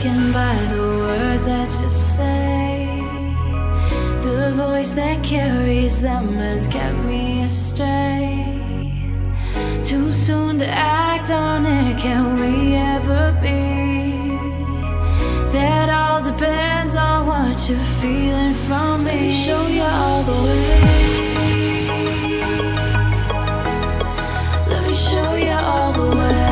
taken by the words that you say. The voice that carries them has kept me astray. Too soon to act on it, can we ever be? That all depends on what you're feeling from me. Let me show you all the way. Let me show you all the way.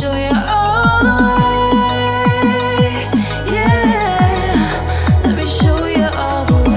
Show you all the ways, yeah. Let me show you all the ways.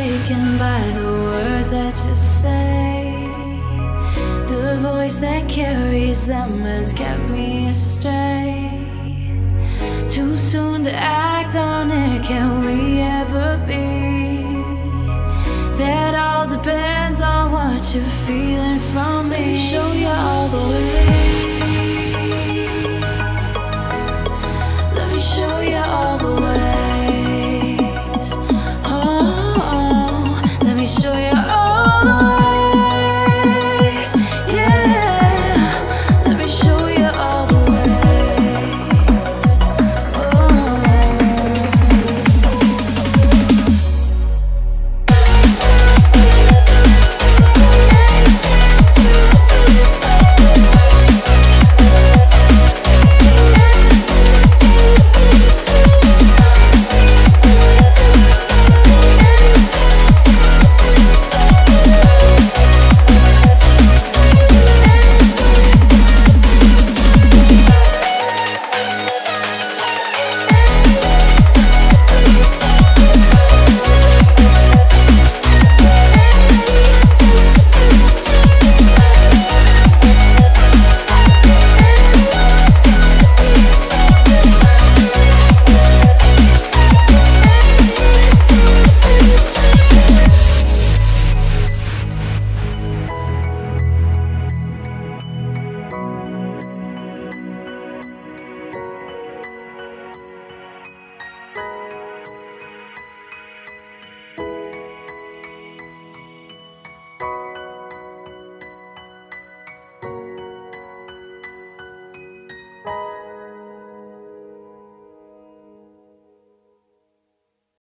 Taken by the words that you say. The voice that carries them has kept me astray. Too soon to act on it, can we ever be? That all depends on what you're feeling from me. Let me show you all the way. Let me show you all the way.